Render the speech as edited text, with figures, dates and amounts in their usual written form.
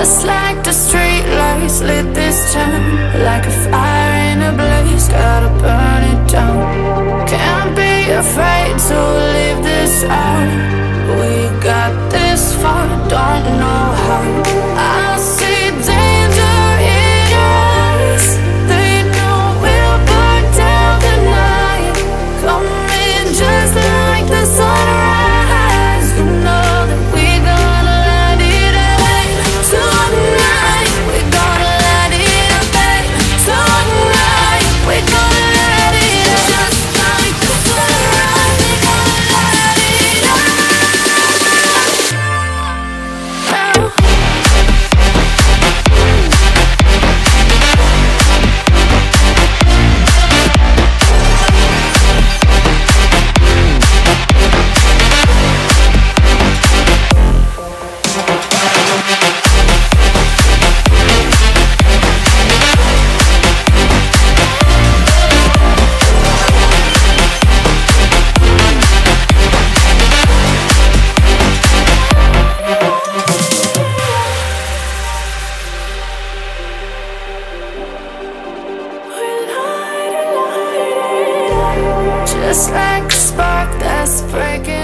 Just like the street lights lit this town, like a fire in a blaze, gotta burn it down. Can't be afraid to leave this out. We got this far, don't know how. I see danger in us. They know we'll burn down the night. Coming just like the sunrise. You know that we gonna light it up tonight. We gonna light it up tonight. We gonna light it up just like the sunrise. We gonna light it up now. Just like a spark that's breaking.